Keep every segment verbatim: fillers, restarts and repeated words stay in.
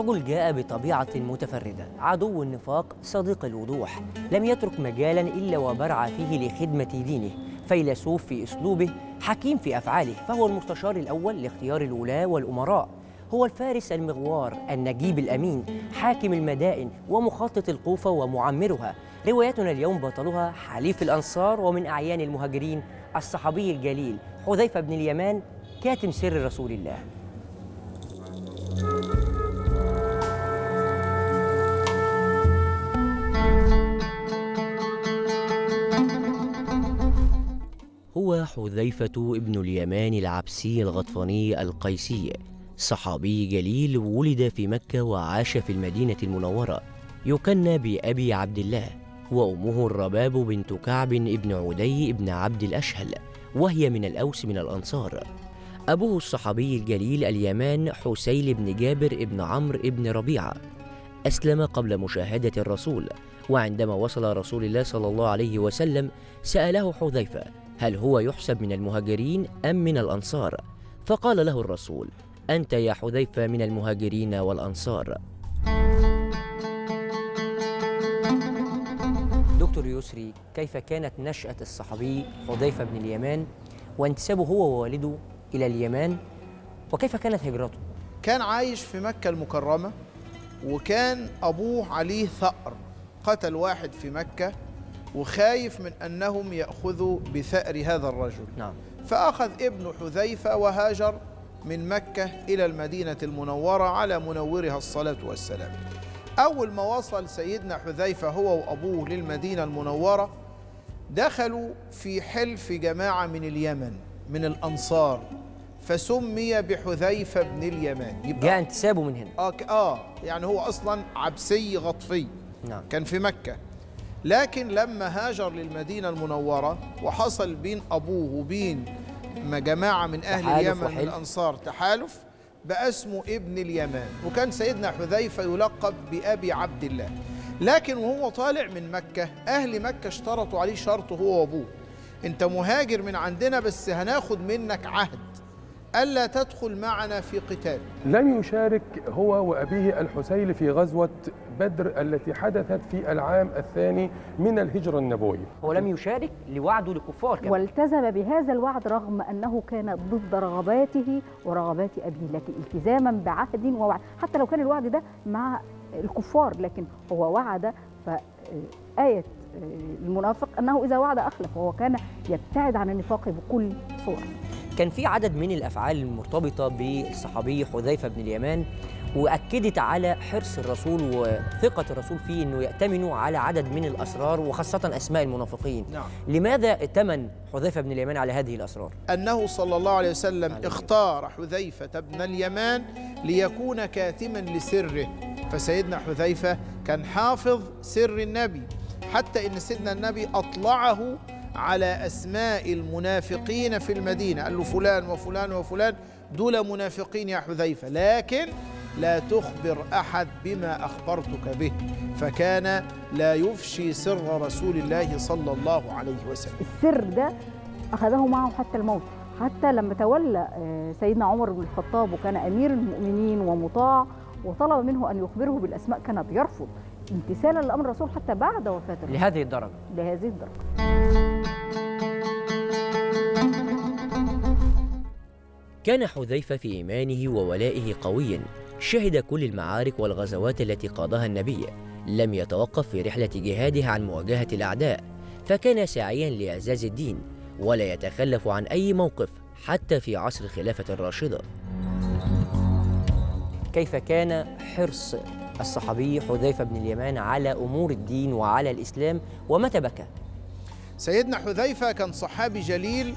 الرجل جاء بطبيعة متفردة، عدو النفاق، صديق الوضوح، لم يترك مجالاً إلا وبرع فيه لخدمة دينه، فيلسوف في أسلوبه، حكيم في أفعاله، فهو المستشار الأول لاختيار الولاة والأمراء، هو الفارس المغوار، النجيب الأمين، حاكم المدائن ومخطط الكوفة ومعمرها. روايتنا اليوم بطلها حليف الأنصار ومن أعيان المهاجرين الصحابي الجليل حذيفة بن اليمان، كاتم سر رسول الله. هو حذيفة بن اليمان العبسي الغطفاني القيسي، صحابي جليل، ولد في مكة وعاش في المدينة المنورة، يكنى بأبي عبد الله، وأمه الرباب بنت كعب بن عدي بن عبد الأشهل، وهي من الأوس من الأنصار. أبوه الصحابي الجليل اليمان حُسَيْلُ بن جابر بن عمرو بن ربيعة، أسلم قبل مشاهدة الرسول، وعندما وصل رسول الله صلى الله عليه وسلم سأله حذيفة هل هو يحسب من المهاجرين أم من الأنصار، فقال له الرسول: أنت يا حذيفة من المهاجرين والأنصار. دكتور يسري، كيف كانت نشأة الصحابي حذيفة بن اليمان وانتسابه هو ووالده إلى اليمن، وكيف كانت هجرته؟ كان عايش في مكة المكرمة، وكان أبوه عليه ثأر، قتل واحد في مكة وخايف من أنهم يأخذوا بثأر هذا الرجل. نعم. فأخذ ابن حذيفة وهاجر من مكة إلى المدينة المنورة على منورها الصلاة والسلام. أول ما وصل سيدنا حذيفة هو وأبوه للمدينة المنورة، دخلوا في حلف جماعة من اليمن من الأنصار، فسمي بحذيفة بن اليمان. يبقى جاء انتسابه من هنا. آه, آه يعني هو أصلا عبسي غطفي. نعم. كان في مكة، لكن لما هاجر للمدينة المنورة وحصل بين أبوه وبين جماعة من أهل اليمن وحل. الأنصار تحالف، بقى اسمه ابن اليمان، وكان سيدنا حذيفة يلقب بأبي عبد الله. لكن وهو طالع من مكة أهل مكة اشترطوا عليه شرط هو وأبوه: أنت مهاجر من عندنا بس هناخد منك عهد ألا تدخل معنا في قتال. لم يشارك هو وأبيه الحُسَيْلُ في غزوة بدر التي حدثت في العام الثاني من الهجرة النبوية. هو لم يشارك لوعده للكفار، والتزم بهذا الوعد رغم أنه كان ضد رغباته ورغبات أبيه، لكن التزاما بعهد ووعد، حتى لو كان الوعد ده مع الكفار، لكن هو وعد. فآية المنافق أنه إذا وعد أخلف، وهو كان يبتعد عن النفاق بكل صورة. كان في عدد من الأفعال المرتبطة بالصحابي حذيفة بن اليمان، وأكدت على حرص الرسول وثقة الرسول فيه أنه يأتمنوا على عدد من الأسرار وخاصة أسماء المنافقين. نعم. لماذا ائتمن حذيفة بن اليمان على هذه الأسرار؟ أنه صلى الله عليه وسلم عليه اختار حذيفة بن اليمان ليكون كاتما لسره، فسيدنا حذيفة كان حافظ سر النبي، حتى إن سيدنا النبي أطلعه على أسماء المنافقين في المدينة، قال له فلان وفلان وفلان دول منافقين يا حذيفة، لكن لا تخبر أحد بما أخبرتك به، فكان لا يفشي سر رسول الله صلى الله عليه وسلم. السر ده أخذه معه حتى الموت، حتى لما تولى سيدنا عمر بن الخطاب وكان أمير المؤمنين ومطاع وطلب منه أن يخبره بالأسماء كان بيرفض، امتثالا لأمر الرسول حتى بعد وفاته لهذه الدرجة لهذه الدرجة. كان حذيفة في إيمانه وولائه قوياً، شهد كل المعارك والغزوات التي قادها النبي، لم يتوقف في رحلة جهاده عن مواجهة الأعداء، فكان ساعياً لإعزاز الدين ولا يتخلف عن أي موقف حتى في عصر الخلافة الراشدة. كيف كان حرص الصحابي حذيفة بن اليمان على أمور الدين وعلى الإسلام، ومتى بكى؟ سيدنا حذيفة كان صحابي جليل،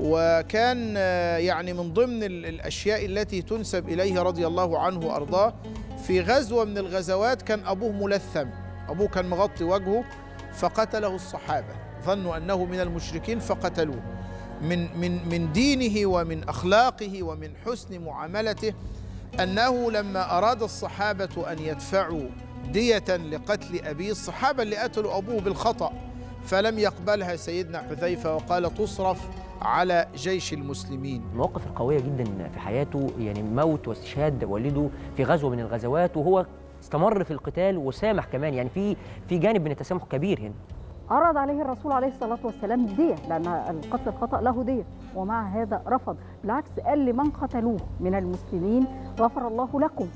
وكان يعني من ضمن الأشياء التي تنسب إليه رضي الله عنه وأرضاه، في غزوة من الغزوات كان أبوه ملثم، أبوه كان مغطي وجهه، فقتله الصحابة، ظنوا أنه من المشركين فقتلوه. من من من دينه ومن أخلاقه ومن حسن معاملته أنه لما أراد الصحابة أن يدفعوا دية لقتل أبيه، الصحابة اللي قتلوا أبوه بالخطأ، فلم يقبلها سيدنا حذيفة وقال تصرف على جيش المسلمين. المواقف القوية جدا في حياته، يعني موت واستشهاد والده في غزوة من الغزوات، وهو استمر في القتال وسامح كمان، يعني في في جانب من التسامح كبير هنا. عرض عليه الرسول عليه الصلاة والسلام دية، لأن القتل الخطأ له دية، ومع هذا رفض، بالعكس قال لمن قتلوه من المسلمين غفر الله لكم،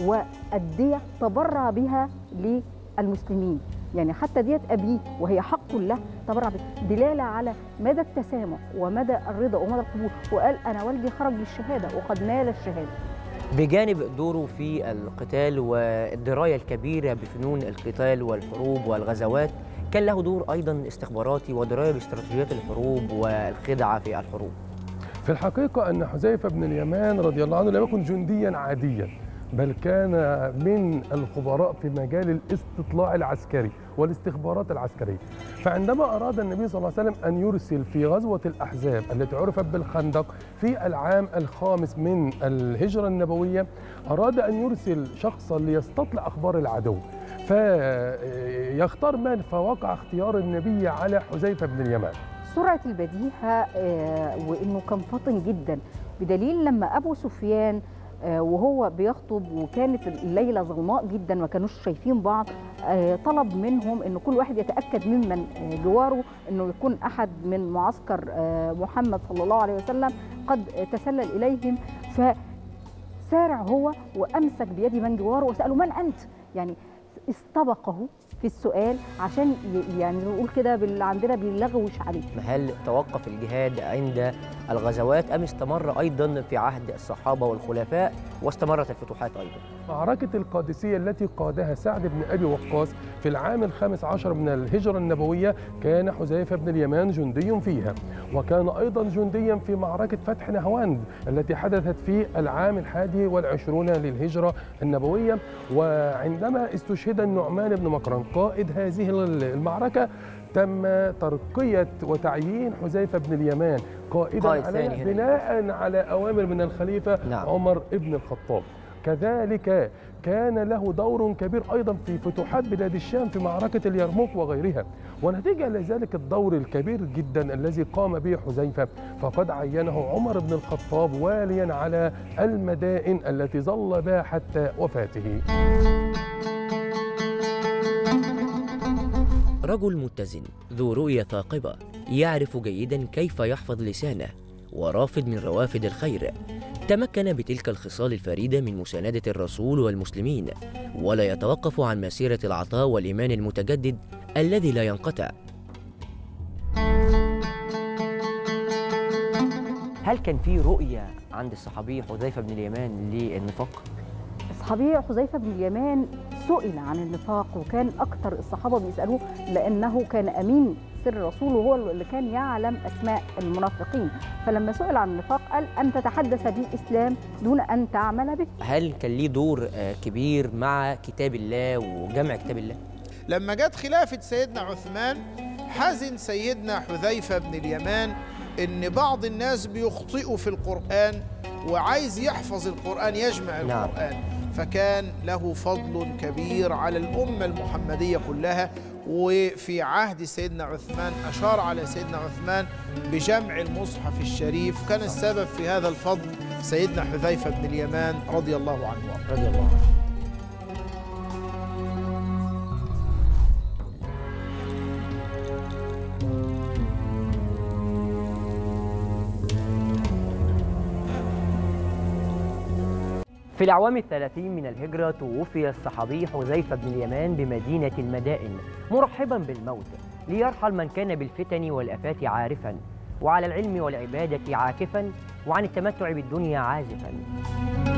والدية تبرع بها للمسلمين، يعني حتى دية أبيه وهي حق له تبرع بها، دلالة على مدى التسامح ومدى الرضا ومدى القبول، وقال أنا والدي خرج للشهادة وقد نال الشهادة. بجانب دوره في القتال والدراية الكبيرة بفنون القتال والحروب والغزوات، كان له دور أيضاً استخباراتي ودراية باستراتيجيات الحروب والخدعة في الحروب. في الحقيقة أن حذيفة بن اليمان رضي الله عنه لم يكن جندياً عادياً، بل كان من الخبراء في مجال الاستطلاع العسكري والاستخبارات العسكرية. فعندما أراد النبي صلى الله عليه وسلم أن يرسل في غزوة الأحزاب التي عرفت بالخندق في العام الخامس من الهجرة النبوية، أراد أن يرسل شخصا ليستطلع أخبار العدو، فيختار من؟ فوقع اختيار النبي على حذيفة بن اليمان. سرعة البديهة وإنه كان فطن جدا، بدليل لما أبو سفيان وهو بيخطب وكانت الليلة ظلماء جدا ما كانوش شايفين بعض، طلب منهم أن كل واحد يتأكد ممن جواره أنه يكون أحد من معسكر محمد صلى الله عليه وسلم قد تسلل إليهم، فسارع هو وأمسك بيد من جواره وسأله من أنت؟ يعني استبقه في السؤال عشان يعني نقول كده باللي عندنا بيلغوش عليه. هل توقف الجهاد عند الغزوات أم استمر أيضا في عهد الصحابة والخلفاء واستمرت الفتوحات أيضا؟ معركة القادسية التي قادها سعد بن أبي وقاص في العام الخامس عشر من الهجرة النبوية كان حذيفة بن اليمان جندي فيها، وكان أيضا جنديا في معركة فتح نهواند التي حدثت في العام الحادي والعشرون للهجرة النبوية، وعندما استشهد النعمان بن مقرن قائد هذه المعركة تم ترقية وتعيين حذيفة بن اليمان قائدا عليها بناء على أوامر من الخليفة نعم. عمر بن الخطاب. كذلك كان له دور كبير أيضا في فتوحات بلاد الشام في معركة اليرموك وغيرها، ونتيجة لذلك الدور الكبير جدا الذي قام به حذيفة فقد عينه عمر بن الخطاب واليا على المدائن التي ظل بها حتى وفاته. رجل متزن ذو رؤية ثاقبة، يعرف جيدا كيف يحفظ لسانه، ورافد من روافد الخير، تمكن بتلك الخصال الفريدة من مساندة الرسول والمسلمين، ولا يتوقف عن مسيرة العطاء والإيمان المتجدد الذي لا ينقطع. هل كان في رؤية عند الصحابي حذيفة بن اليمان للنفاق؟ الصحابي حذيفة بن اليمان سئل عن النفاق، وكان أكثر الصحابة بيسألوه لأنه كان أمين سر رسوله وهو اللي كان يعلم أسماء المنافقين، فلما سئل عن النفاق قال أن تتحدث بالإسلام دون أن تعمل به. هل كان ليه دور كبير مع كتاب الله وجمع كتاب الله؟ لما جت خلافة سيدنا عثمان حزن سيدنا حذيفة بن اليمان إن بعض الناس بيخطئوا في القرآن وعايز يحفظ القرآن يجمع القرآن نعم. فكان له فضل كبير على الأمة المحمدية كلها، وفي عهد سيدنا عثمان أشار على سيدنا عثمان بجمع المصحف الشريف، كان السبب في هذا الفضل سيدنا حذيفة بن اليمان رضي الله عنه رضي الله عنه. في الأعوام الثلاثين من الهجرة توفي الصحابي حذيفة بن اليمان بمدينة المدائن مرحبا بالموت، ليرحل من كان بالفتن والآفات عارفا، وعلى العلم والعبادة عاكفا، وعن التمتع بالدنيا عازفا.